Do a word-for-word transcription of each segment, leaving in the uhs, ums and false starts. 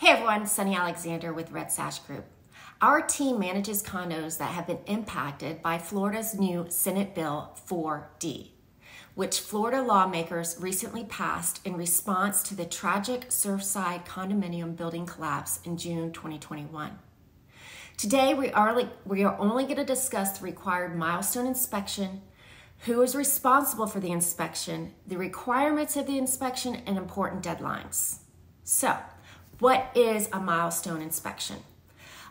Hey everyone, Sunny Alexander with Red Sash Group. Our team manages condos that have been impacted by Florida's new Senate Bill four D, which Florida lawmakers recently passed in response to the tragic Surfside condominium building collapse in June twenty twenty-one. Today, we are, we are only going to discuss the required milestone inspection, who is responsible for the inspection, the requirements of the inspection, and important deadlines. So, what is a milestone inspection?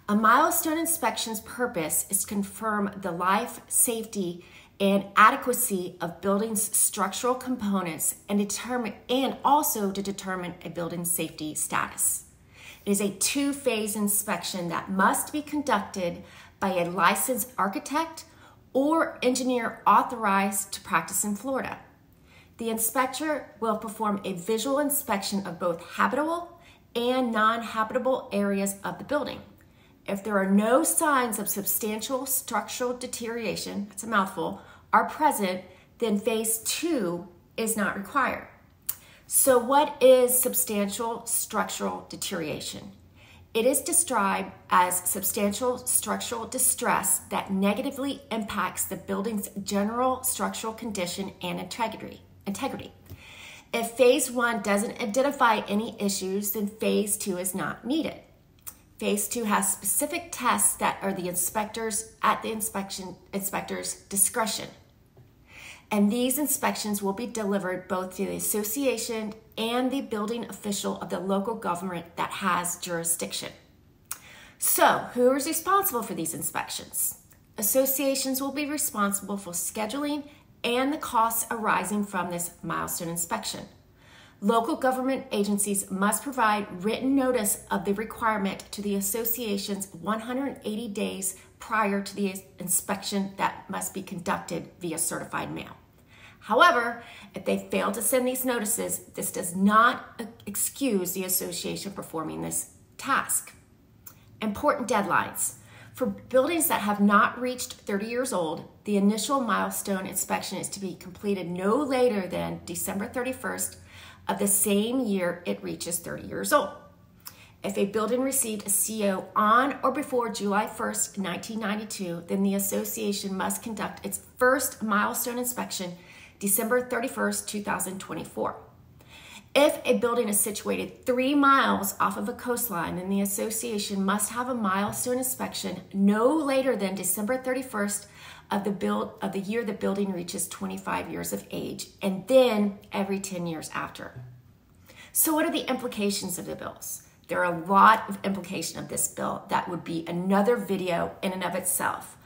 A milestone inspection's purpose is to confirm the life, safety, and adequacy of building's structural components and determine, and also to determine a building's safety status. It is a two-phase inspection that must be conducted by a licensed architect or engineer authorized to practice in Florida. The inspector will perform a visual inspection of both habitable and non-habitable areas of the building. If there are no signs of substantial structural deterioration, that's a mouthful, are present, then phase two is not required. So what is substantial structural deterioration? It is described as substantial structural distress that negatively impacts the building's general structural condition and integrity. Integrity. If phase one doesn't identify any issues, then phase two is not needed. Phase two has specific tests that are the inspectors at the inspection inspector's discretion. And these inspections will be delivered both to the association and the building official of the local government that has jurisdiction. So, who is responsible for these inspections? Associations will be responsible for scheduling and the costs arising from this milestone inspection. Local government agencies must provide written notice of the requirement to the associations one hundred eighty days prior to the inspection that must be conducted via certified mail. However, if they fail to send these notices, this does not excuse the association performing this task. Important deadlines. For buildings that have not reached thirty years old, the initial milestone inspection is to be completed no later than December thirty-first of the same year it reaches thirty years old. If a building received a C O on or before July first, nineteen ninety-two, then the association must conduct its first milestone inspection December thirty-first, two thousand twenty-four. If a building is situated three miles off of a coastline, then the association must have a milestone inspection no later than December thirty-first of the, build, of the year the building reaches twenty-five years of age, and then every ten years after. So what are the implications of the bills? There are a lot of implications of this bill that would be another video in and of itself.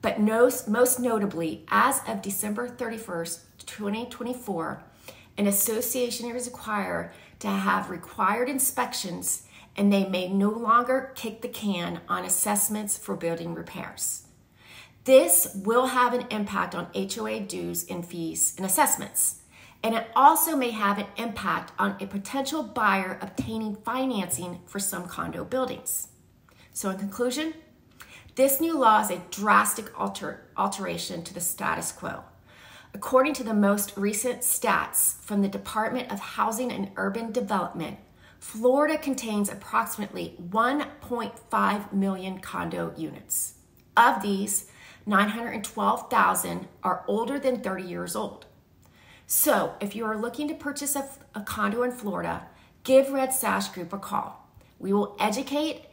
But most, most notably, as of December thirty-first, twenty twenty-four, an association is required to have required inspections, and they may no longer kick the can on assessments for building repairs. This will have an impact on H O A dues and fees and assessments, and it also may have an impact on a potential buyer obtaining financing for some condo buildings. So in conclusion, this new law is a drastic alter, alteration to the status quo. According to the most recent stats from the Department of Housing and Urban Development, Florida contains approximately one point five million condo units. Of these, nine hundred twelve thousand are older than thirty years old. So, if you are looking to purchase a, a condo in Florida, give Red Sash Group a call. We will educate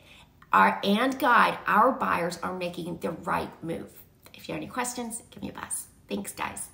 our, and guide our buyers on making the right move. If you have any questions, give me a buzz. Thanks, guys.